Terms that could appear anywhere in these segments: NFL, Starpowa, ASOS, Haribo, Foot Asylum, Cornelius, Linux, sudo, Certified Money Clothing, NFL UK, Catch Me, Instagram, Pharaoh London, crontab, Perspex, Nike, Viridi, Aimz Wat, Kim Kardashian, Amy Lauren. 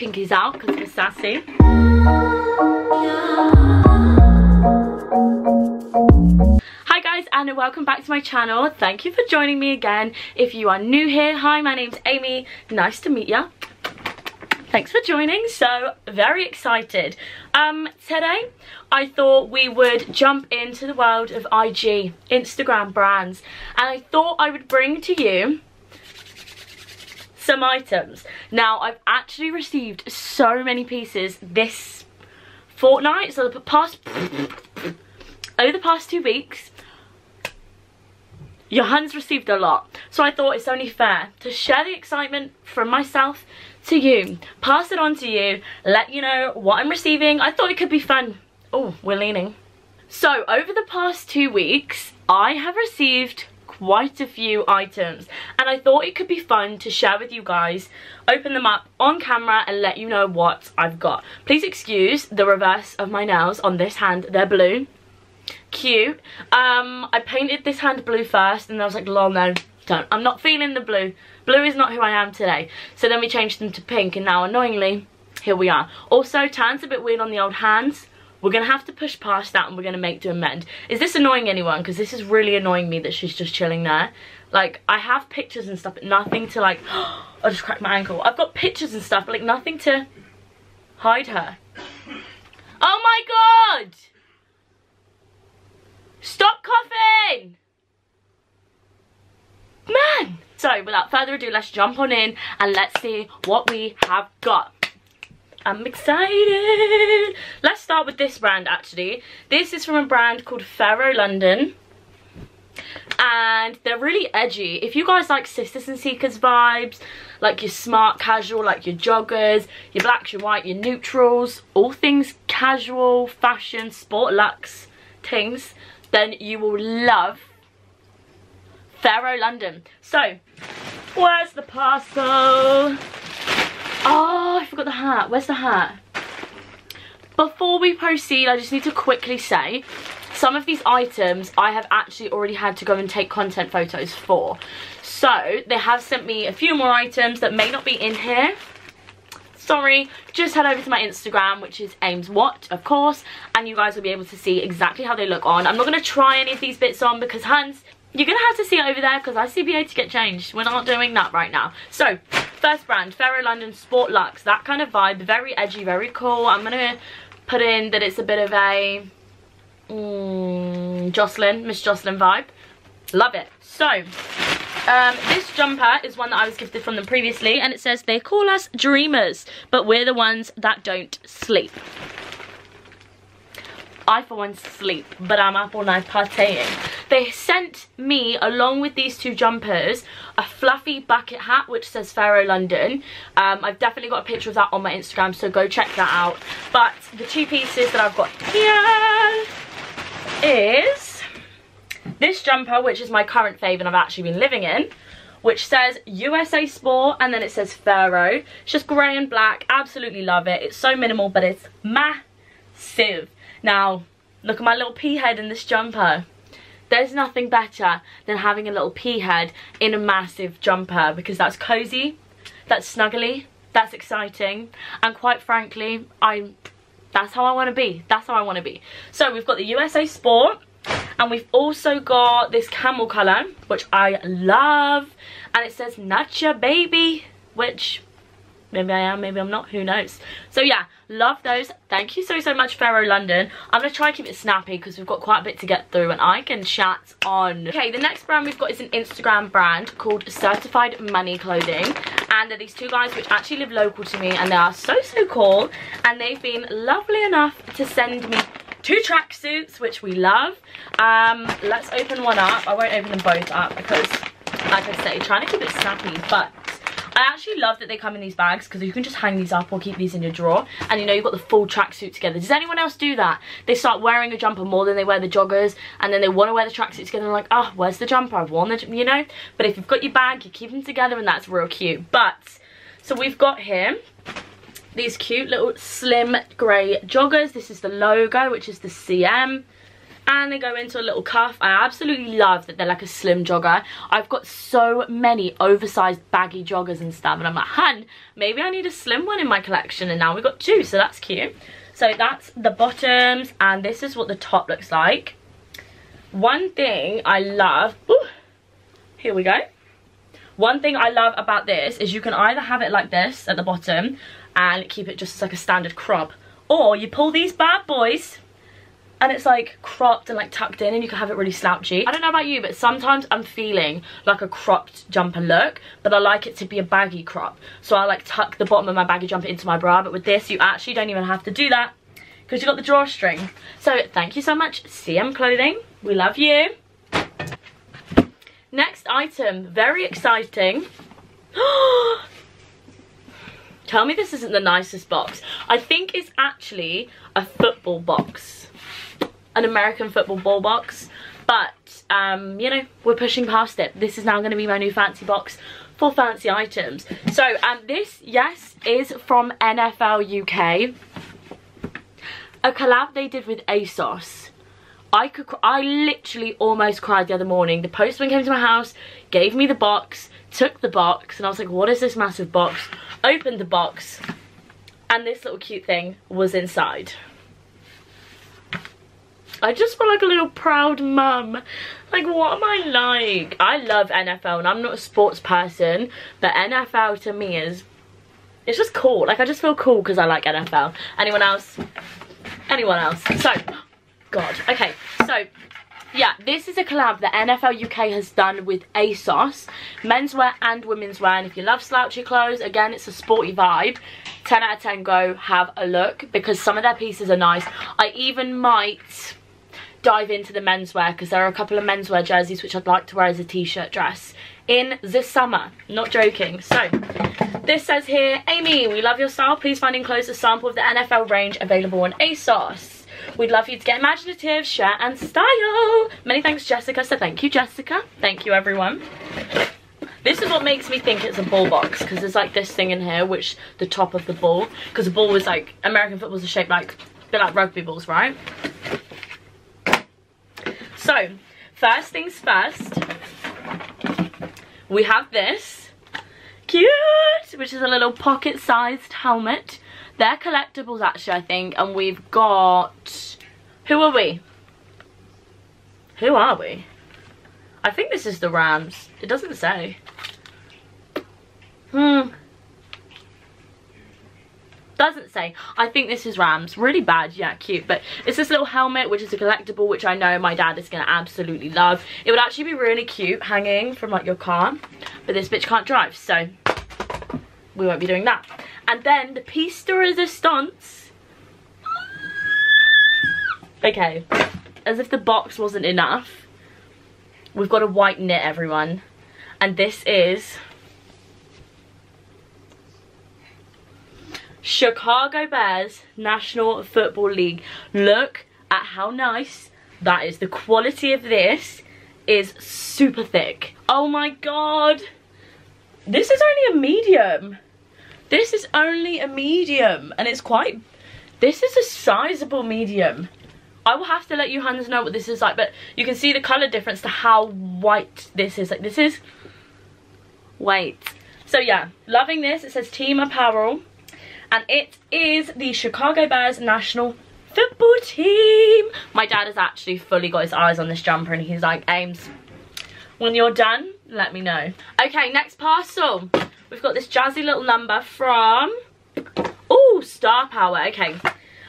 pinkies out because we're sassy. Hi guys, and welcome back to my channel. Thank you for joining me again. If you are new here, hi, my name's Amy. Nice to meet ya. Thanks for joining. So very excited. Today I thought we would jump into the world of IG, Instagram brands, and I thought I would bring to you some items. Now, I've actually received so many pieces this fortnight, so over the past 2 weeks, Johan's received a lot. So I thought it's only fair to share the excitement from myself to you, pass it on to you, let you know what I'm receiving. I thought it could be fun. Oh, we're leaning. So over the past 2 weeks, I have received quite a few items, and I thought it could be fun to share with you guys, open them up on camera and let you know what I've got. Please excuse the reverse of my nails on this hand, they're blue. Cute. I painted this hand blue first and I was like, lol, no, don't. I'm not feeling the blue. Blue is not who I am today. So then we changed them to pink, and now annoyingly, here we are. Also, tan's a bit weird on the old hands. We're going to have to push past that and we're going to make do and mend. Is this annoying anyone? Because this is really annoying me that she's just chilling there. Like, I have pictures and stuff, but nothing to like, oh, I just cracked my ankle. I've got pictures and stuff, but like nothing to hide her. Oh my God! Stop coughing! Man! So, without further ado, let's jump on in and let's see what we have got. I'm excited. Let's start with this brand, actually. This is from a brand called Pharaoh London. And they're really edgy. If you guys like Sisters and Seekers vibes, like your smart casual, like your joggers, your blacks, your white, your neutrals, all things casual, fashion, sport, luxe things, then you will love Pharaoh London. So, where's the parcel? Oh, I forgot the hat. Where's the hat? Before we proceed, I just need to quickly say, some of these items I have actually already had to go and take content photos for. So, they have sent me a few more items that may not be in here. Sorry, just head over to my Instagram, which is Aimz Wat, of course, and you guys will be able to see exactly how they look on. I'm not going to try any of these bits on because, Hans, you're going to have to see it over there because I CBA to get changed. We're not doing that right now. So, first brand, Pharaoh London Sport Luxe, that kind of vibe, very edgy, very cool. I'm going to put in that it's a bit of a Jocelyn, Miss Jocelyn vibe. Love it. So, this jumper is one that I was gifted from them previously, and it says they call us dreamers, but we're the ones that don't sleep. I for one sleep, but I'm up all night partying. They sent me, along with these two jumpers, a fluffy bucket hat which says Pharaoh London. I've definitely got a picture of that on my Instagram, so go check that out. But the two pieces that I've got here is this jumper, which is my current fave and I've actually been living in, which says USA Sport, and then it says Pharaoh. It's just grey and black. Absolutely love it. It's so minimal, but it's massive. Now, look at my little pea head in this jumper. There's nothing better than having a little pea head in a massive jumper, because that's cozy, that's snuggly, that's exciting, and quite frankly, that's how I want to be. That's how I want to be. So we've got the USA Sport. And we've also got this camel colour, which I love. And it says, Nacha Baby, which maybe I am, maybe I'm not, who knows. So yeah, love those. Thank you so, so much, Pharaoh London. I'm going to try and keep it snappy because we've got quite a bit to get through and I can chat on. Okay, the next brand we've got is an Instagram brand called Certified Money Clothing. And they're these two guys which actually live local to me and they are so, so cool. And they've been lovely enough to send me two tracksuits, which we love. Let's open one up. I won't open them both up because, like I say, trying to keep it snappy. But I actually love that they come in these bags because you can just hang these up or keep these in your drawer. And you know you've got the full tracksuit together. Does anyone else do that? They start wearing a jumper more than they wear the joggers. And then they want to wear the tracksuit together. And they're like, oh, where's the jumper? I've worn the, you know. But if you've got your bag, you keep them together and that's real cute. But, so we've got him. These cute little slim grey joggers. This is the logo, which is the CM. and they go into a little cuff. I absolutely love that they're like a slim jogger. I've got so many oversized baggy joggers and stuff, and I'm like, hun, maybe I need a slim one in my collection, and now we've got two, so that's cute. So that's the bottoms, and this is what the top looks like. One thing I love, ooh, here we go. One thing I love about this is you can either have it like this at the bottom and keep it just like a standard crop, or you pull these bad boys and it's like cropped and like tucked in, and you can have it really slouchy. I don't know about you, but sometimes I'm feeling like a cropped jumper look, but I like it to be a baggy crop. So I like tuck the bottom of my baggy jumper into my bra, but with this, you actually don't even have to do that because you've got the drawstring. So thank you so much, CM Clothing. We love you. Next item, very exciting. Tell me this isn't the nicest box. I think it's actually a football box. An American football ball box. But, you know, we're pushing past it. This is now going to be my new fancy box for fancy items. So, this, yes, is from NFL UK. A collab they did with ASOS. I literally almost cried the other morning. The postman came to my house, gave me the box, took the box, and I was like, what is this massive box? Opened the box, and this little cute thing was inside. I just feel like a little proud mum. Like, what am I like? I love NFL, and I'm not a sports person, but NFL to me is, it's just cool. Like, I just feel cool because I like NFL. Anyone else? Anyone else? So, God. Okay, so, yeah, this is a collab that NFL UK has done with ASOS. Menswear and womenswear, and if you love slouchy clothes, again, it's a sporty vibe. 10 out of 10, go have a look, because some of their pieces are nice. I even might dive into the menswear, because there are a couple of menswear jerseys which I'd like to wear as a t-shirt dress in the summer, not joking. So this says here, Amy, we love your style, please find enclosed a sample of the NFL range available on ASOS. We'd love you to get imaginative, share and style. Many thanks, Jessica. So thank you, Jessica. Thank you, everyone. This is what makes me think it's a ball box, because there's like this thing in here, which the top of the ball, because the ball is like, American footballs are shaped like, a bit like rugby balls, right? So, first things first, we have this cute, which is a little pocket-sized helmet. They're collectibles, actually, I think, and we've got, who are we? Who are we? I think this is the Rams. It doesn't say. Doesn't say. I think this is Rams. Really bad, yeah, cute. But it's this little helmet, which is a collectible, which I know my dad is going to absolutely love. It would actually be really cute hanging from like your car, but this bitch can't drive, so we won't be doing that. And then the piece de resistance. Okay, as if the box wasn't enough, we've got a white knit, everyone, and this is Chicago Bears National Football League. Look at how nice that is. The quality of this is super thick. Oh my god. This is only a medium. This is only a medium, and it's quite, this is a sizable medium. I will have to let you hands know what this is like, but you can see the colour difference to how white this is. Like, this is white. So yeah, loving this. It says Team Apparel. And it is the Chicago Bears National Football Team. My dad has actually fully got his eyes on this jumper, and he's like, Aimz, when you're done, let me know. Okay, next parcel. We've got this jazzy little number from, oh, Starpowa. Okay,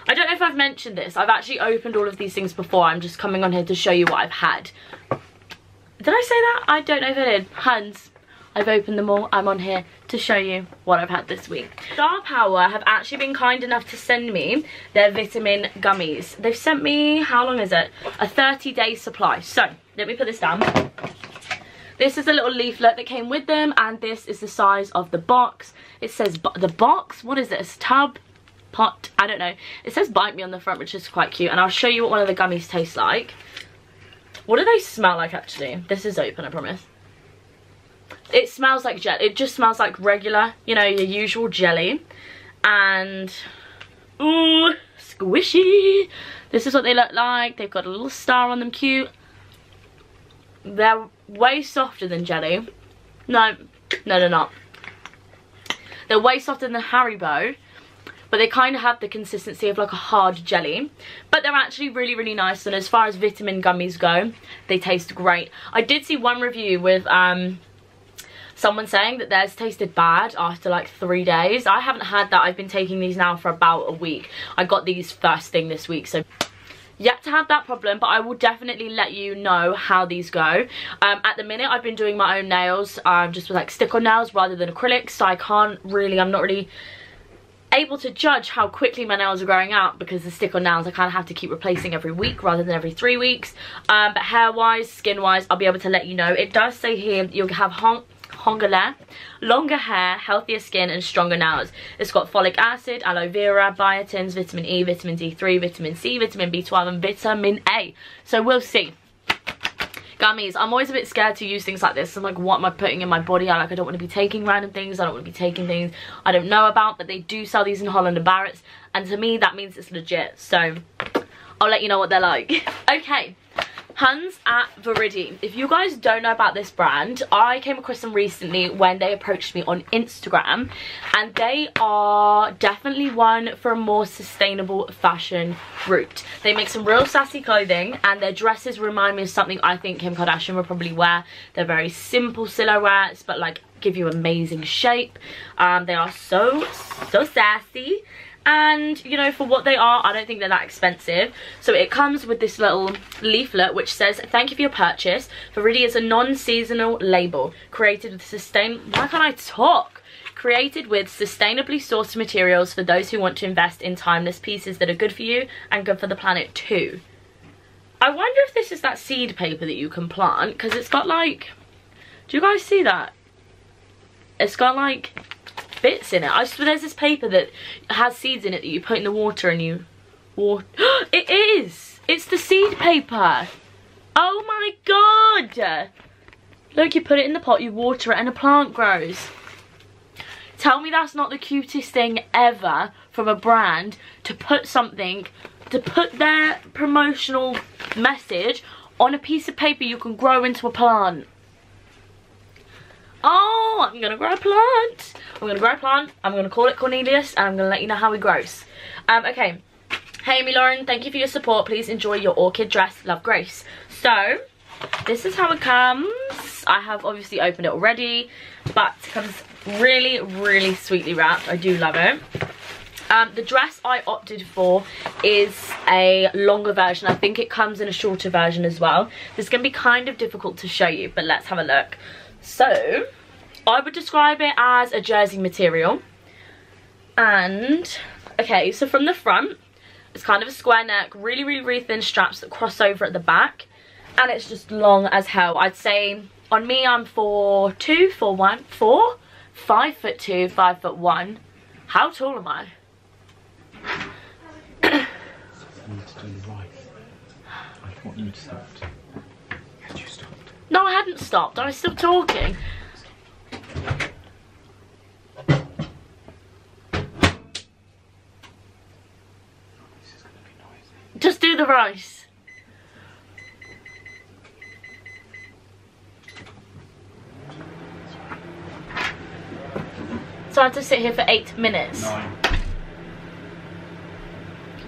I don't know if I've mentioned this. I've actually opened all of these things before. I'm just coming on here to show you what I've had. Did I say that? I don't know if I did. Huns. I've opened them all. I'm on here to show you what I've had this week. Starpowa have actually been kind enough to send me their vitamin gummies. They've sent me, how long is it? A 30-day supply. So, let me put this down. This is a little leaflet that came with them, and this is the size of the box. It says, the box? What is it? It's a tub? Pot? I don't know. It says bite me on the front, which is quite cute, and I'll show you what one of the gummies tastes like. What do they smell like, actually? This is open, I promise. It smells like jelly. It just smells like regular, you know, your usual jelly. And, ooh, squishy. This is what they look like. They've got a little star on them, cute. They're way softer than jelly. No, no, they're not. They're way softer than Haribo, but they kind of have the consistency of like a hard jelly. But they're actually really, really nice. And as far as vitamin gummies go, they taste great. I did see one review with someone saying that theirs tasted bad after like 3 days. I haven't had that. I've been taking these now for about a week. I got these first thing this week, so yet to have that problem, but I will definitely let you know how these go. At the minute, I've been doing my own nails, just with like stick-on nails rather than acrylics, so I can't really, I'm not really able to judge how quickly my nails are growing out because the stick-on nails I kind of have to keep replacing every week rather than every 3 weeks. But hair-wise, skin-wise, I'll be able to let you know. It does say here that you'll have longer hair, healthier skin and stronger nails. It's got folic acid, aloe vera, biotins, vitamin E, vitamin D3, vitamin C, vitamin B12 and vitamin A. So we'll see. Gummies. I'm always a bit scared to use things like this. I'm like, what am I putting in my body? I don't want to be taking random things. I don't want to be taking things I don't know about, but they do sell these in Holland and Barrett's, and to me that means it's legit. So I'll let you know what they're like. Okay. Huns at Viridi. If you guys don't know about this brand, I came across them recently when they approached me on Instagram, and they are definitely one for a more sustainable fashion route. They make some real sassy clothing, and their dresses remind me of something I think Kim Kardashian would probably wear. They're very simple silhouettes, but like give you amazing shape. They are so sassy, and you know, for what they are, I don't think they're that expensive. So it comes with this little leaflet which says, thank you for your purchase. Viridi is a non-seasonal label created with sustainably sourced materials for those who want to invest in timeless pieces that are good for you and good for the planet too. I wonder if this is that seed paper that you can plant, because it's got like, do you guys see that? It's got like bits in it. There's this paper that has seeds in it that you put in the water and you water. It is! It's the seed paper! Oh my god! Look, you put it in the pot, you water it, and a plant grows. Tell me that's not the cutest thing ever from a brand to put something, to put their promotional message on a piece of paper you can grow into a plant. Oh, I'm gonna grow a plant. I'm gonna grow a plant. I'm gonna call it Cornelius, and I'm gonna let you know how he grows. Okay. Hey, Amy Lauren, thank you for your support. Please enjoy your orchid dress. Love, Grace. So, this is how it comes. I have obviously opened it already, but it comes really, really sweetly wrapped. I do love it. The dress I opted for is a longer version. I think it comes in a shorter version as well. This is gonna be kind of difficult to show you, but let's have a look. So, I would describe it as a jersey material. And, okay, so from the front, it's kind of a square neck, really, really, really thin straps that cross over at the back. And it's just long as hell. I'd say, on me, I'm 5 foot 2, 5 foot 1. How tall am I? I need to do right. I want you to stop. Had you stopped? No, I hadn't stopped. I was still talking. Just do the rice. So I had to sit here for 8 minutes. 9.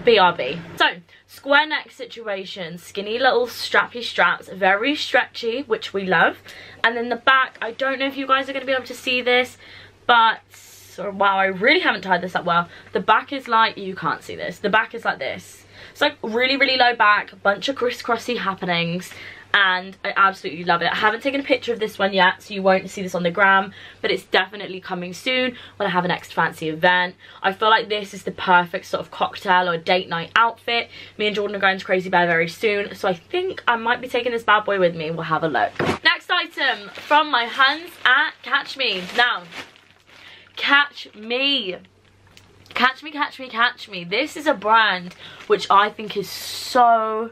BRB. So, square neck situation, skinny little strappy straps, very stretchy, which we love. And then the back, I don't know if you guys are going to be able to see this, but wow, I really haven't tied this up well. The back is like, you can't see this. The back is like this. It's like really, really low back, bunch of crisscrossy happenings, and I absolutely love it. I haven't taken a picture of this one yet, so you won't see this on the gram, but it's definitely coming soon when I have an extra fancy event. I feel like this is the perfect sort of cocktail or date night outfit. Me and Jordan are going to Crazy Bear very soon, so I think I might be taking this bad boy with me. We'll have a look. Next item from my Huns at Catch Me. Now, Catch Me. Catch Me, Catch Me, Catch Me. This is a brand which I think is so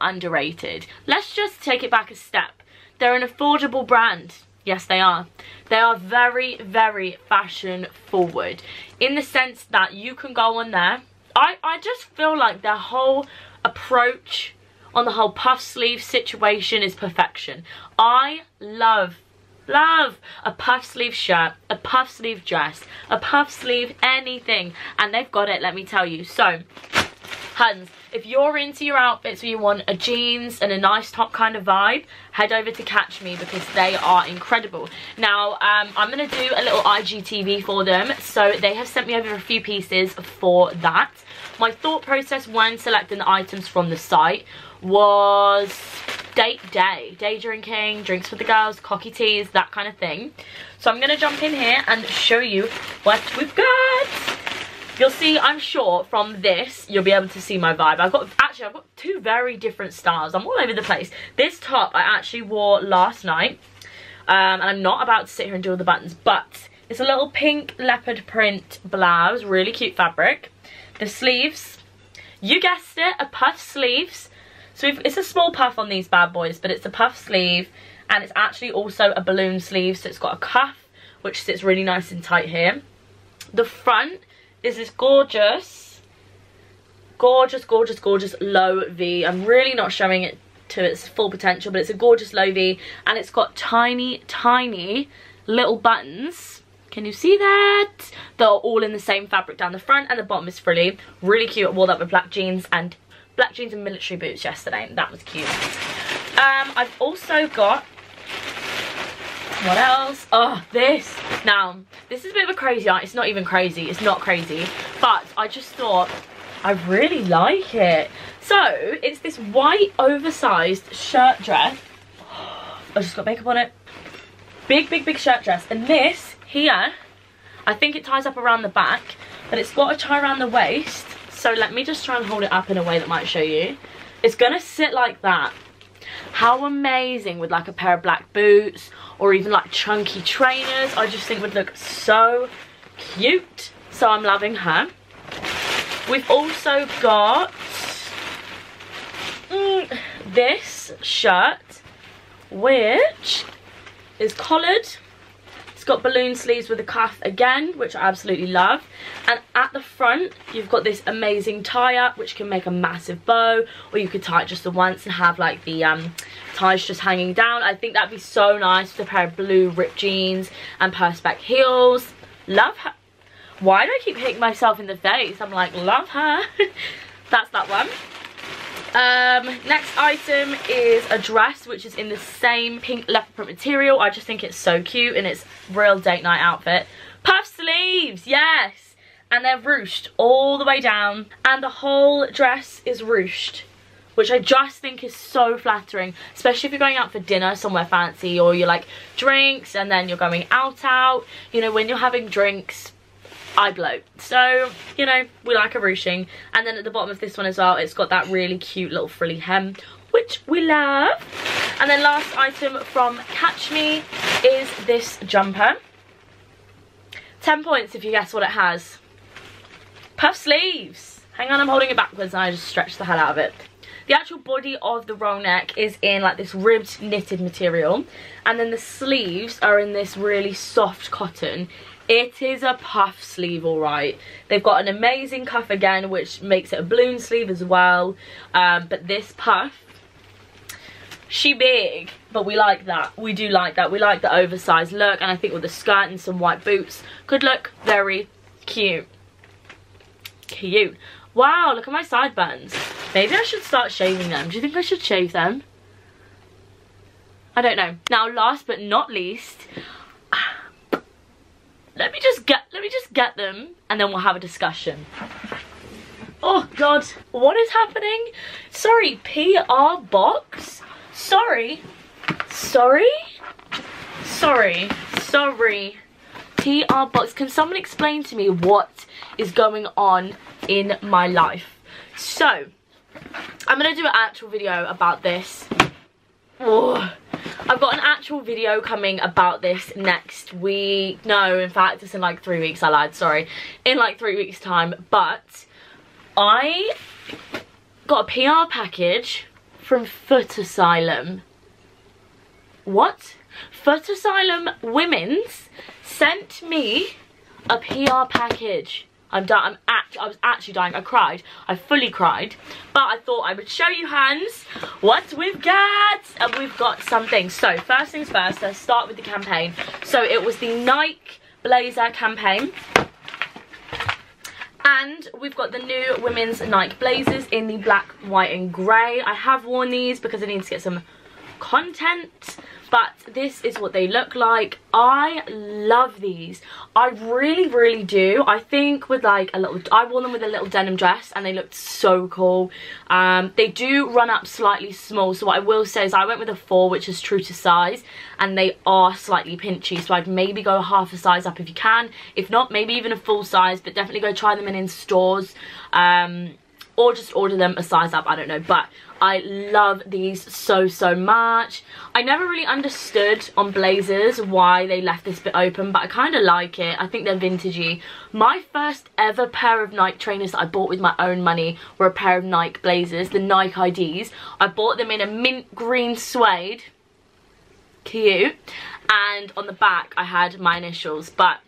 underrated. Let's just take it back a step. They're an affordable brand. Yes, they are. They are very, very fashion forward in the sense that you can go on there I just feel like their whole approach on the whole puff sleeve situation is perfection. I love a puff sleeve shirt, a puff sleeve dress, a puff sleeve anything, and they've got it, let me tell you. So Huns, if you're into your outfits where you want a jeans and a nice top kind of vibe, head over to Catch Me because they are incredible. Now, I'm going to do a little IGTV for them, so they have sent me over a few pieces for that. My thought process when selecting the items from the site was date day drinking, drinks for the girls, cocky teas, that kind of thing. So I'm going to jump in here and show you what we've got. You'll see, I'm sure, from this, you'll be able to see my vibe. I've got two very different styles. I'm all over the place. This top I actually wore last night. And I'm not about to sit here and do all the buttons. But it's a little pink leopard print blouse. Really cute fabric. The sleeves, you guessed it, are puff sleeves. So it's a small puff on these bad boys, but it's a puff sleeve. And it's actually also a balloon sleeve. So it's got a cuff, which sits really nice and tight here. The front... This is gorgeous low V. I'm really not showing it to its full potential, but it's a gorgeous low V, and it's got tiny little buttons. Can you see that? They're all in the same fabric down the front, and the bottom is frilly. Really cute. I wore that with black jeans and military boots yesterday, and that was cute. I've also got... What else? Oh, this. Now, this is a bit of a crazy art. It's not even crazy. It's not crazy. But I just thought, I really like it. So, it's this white oversized shirt dress. Oh, I just got makeup on it. Big shirt dress. And this here, I think it ties up around the back. But it's got a tie around the waist. So, let me just try and hold it up in a way that might show you. It's going to sit like that. How amazing with like a pair of black boots or even like chunky trainers. I just think would look so cute. So I'm loving her. We've also got this shirt, which is collared. It's got balloon sleeves with a cuff again, which I absolutely love. And at the front, you've got this amazing tie-up, which can make a massive bow. Or you could tie it just the once and have, like, the ties just hanging down. I think that'd be so nice with a pair of blue ripped jeans and Perspex heels. Love her. Why do I keep hitting myself in the face? I'm like, love her. That's that one. Next item is a dress which is in the same pink leopard print material. I just think it's so cute, and it's real date night outfit. Puff sleeves, yes, and they're ruched all the way down, and the whole dress is ruched, which I just think is so flattering, especially if you're going out for dinner somewhere fancy, or you're like drinks and then you're going out, you know, when you're having drinks, I bloat. So, you know, we like a ruching. And then at the bottom of this one as well, it's got that really cute little frilly hem, which we love. And then last item from Catch Me is this jumper. 10 points if you guess what it has. Puff sleeves. Hang on, I'm holding it backwards and I just stretched the hell out of it. The actual body of the roll neck is in like this ribbed knitted material. And then the sleeves are in this really soft cotton. It is a puff sleeve, all right. They've got an amazing cuff again, which makes it a balloon sleeve as well. But this puff, she big, but we like that. We do like that. We like the oversized look. And I think with a skirt and some white boots, could look very cute. Cute. Wow, look at my sideburns. Maybe I should start shaving them. Do you think I should shave them? I don't know. Now, last but not least... Let me just get them, and then we'll have a discussion. Oh God, what is happening? Sorry, PR box. Sorry. PR box. Can someone explain to me what is going on in my life? So, I'm gonna do an actual video about this. Oh. I've got an actual video coming about this next week. No, in fact, it's in like 3 weeks. I lied, sorry. In like 3 weeks' time. But I got a PR package from Foot Asylum. What? Foot Asylum Women's sent me a PR package. I'm done. I was actually dying. I cried. I fully cried. But I thought I would show you hands what we've got. And we've got some things. So first things first, let's start with the campaign. So it was the Nike blazer campaign. And we've got the new women's Nike blazers in the black, white and grey. I have worn these because I need to get some content, but this is what they look like. I love these. I really do. I think with like a little, I wore them with a little denim dress and they looked so cool. They do run up slightly small, so what I will say is I went with a 4, which is true to size, and they are slightly pinchy, so I'd maybe go half a size up if you can. If not, maybe even a full size, but definitely go try them in stores, or just order them a size up, I don't know. But I love these so much. I never really understood on blazers why they left this bit open, but I kind of like it. I think they're vintagey. My first ever pair of Nike trainers that I bought with my own money were a pair of Nike blazers, the Nike IDs. I bought them in a mint green suede. Cute. And on the back I had my initials, but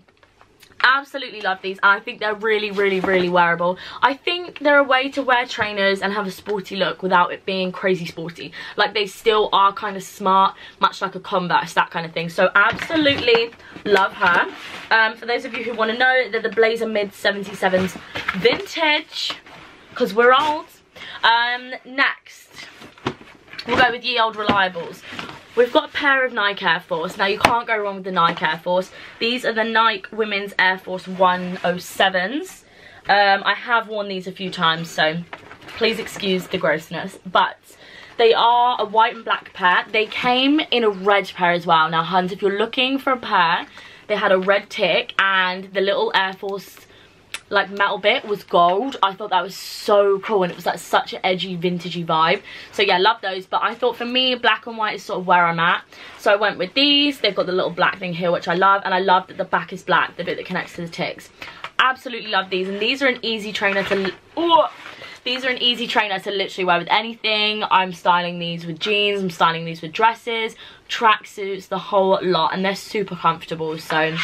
absolutely love these. And I think they're really wearable. I think they're a way to wear trainers and have a sporty look without it being crazy sporty. Like, they still are kind of smart, much like a Converse, that kind of thing. So absolutely love her. For those of you who want to know, they're the blazer mid 77s vintage, because we're old. Next we'll go with ye old reliables. We've got a pair of Nike Air Force. Now, you can't go wrong with the Nike Air Force. These are the Nike Women's Air Force 107s. I have worn these a few times, so please excuse the grossness. But they are a white and black pair. They came in a red pair as well. Now, huns, if you're looking for a pair, they had a red tick, and the little Air Force, like, metal bit was gold. I thought that was so cool, and it was like such an edgy, vintagey vibe. So yeah, love those. But I thought for me, black and white is sort of where I'm at, so I went with these. They've got the little black thing here, which I love, and I love that the back is black, the bit that connects to the ticks. Absolutely love these. And these are an easy trainer to these are an easy trainer to literally wear with anything. I'm styling these with jeans, I'm styling these with dresses, tracksuits, the whole lot, and they're super comfortable, so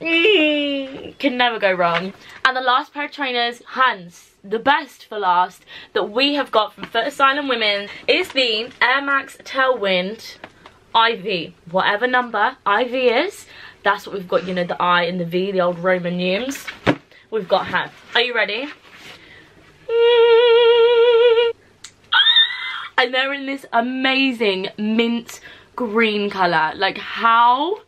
can never go wrong. And the last pair of trainers, hands, the best for last, that we have got from Foot Asylum Women is the Air Max Tailwind IV. Whatever number IV is, that's what we've got. You know, the I and the V, the old Roman numerals. We've got her. Are you ready? And they're in this amazing mint green colour. Like, how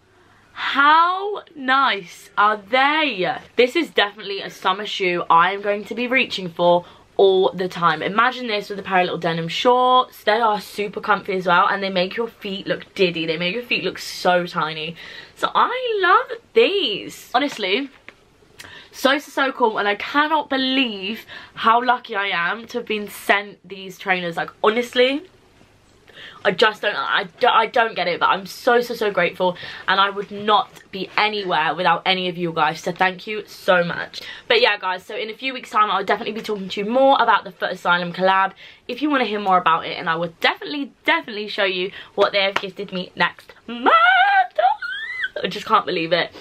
nice are they? This is definitely a summer shoe I am going to be reaching for all the time. Imagine this with a pair of little denim shorts. They are super comfy as well, and they make your feet look diddy. They make your feet look so tiny. So I love these. Honestly, so cool. And I cannot believe how lucky I am to have been sent these trainers. Like, honestly, I just don't, I don't get it, but I'm so grateful, and I would not be anywhere without any of you guys, so thank you so much. But yeah, guys, so in a few weeks time I'll definitely be talking to you more about the Foot Asylum collab if you want to hear more about it, and I will definitely show you what they have gifted me next month. I just can't believe it.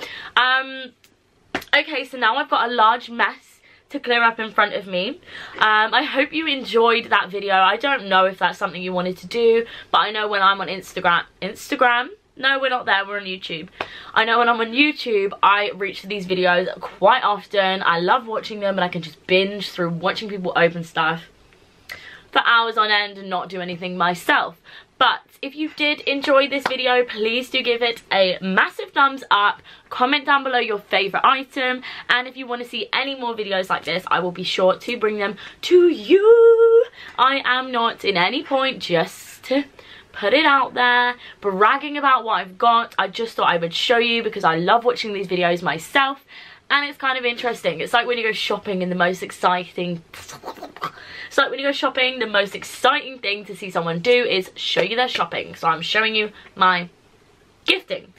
Okay, so now I've got a large mess to clear up in front of me. I hope you enjoyed that video. I don't know if that's something you wanted to do, but I know when I'm on Instagram? No, we're not there, we're on YouTube. I know when I'm on YouTube, I reach these videos quite often. I love watching them, and I can just binge through watching people open stuff for hours on end and not do anything myself. But if you did enjoy this video, please do give it a massive thumbs up. Comment down below your favourite item. And if you want to see any more videos like this, I will be sure to bring them to you. I am not in any point just to put it out there, bragging about what I've got. I just thought I would show you because I love watching these videos myself. And it's kind of interesting. It's like when you go shopping and the most exciting thing to see someone do is show you their shopping. So I'm showing you my gifting.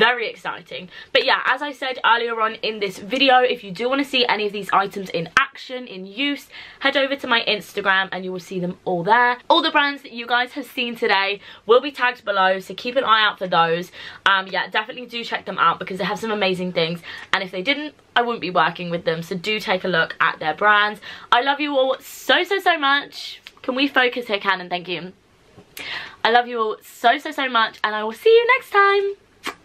very exciting. But yeah, as I said earlier on in this video, if you do want to see any of these items in action, in use, head over to my Instagram and you will see them all there. All the brands that you guys have seen today will be tagged below, so keep an eye out for those. Yeah, definitely do check them out because they have some amazing things, and if they didn't, I wouldn't be working with them, so do take a look at their brands. I love you all so much. Can we focus here, Canon? Thank you. I love you all so much, and I will see you next time.